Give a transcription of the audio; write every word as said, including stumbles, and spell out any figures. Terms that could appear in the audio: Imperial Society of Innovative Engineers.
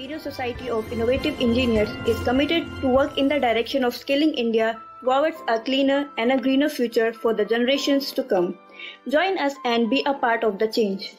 Imperial Society of Innovative Engineers is committed to work in the direction of scaling India towards a cleaner and a greener future for the generations to come. Join us and be a part of the change.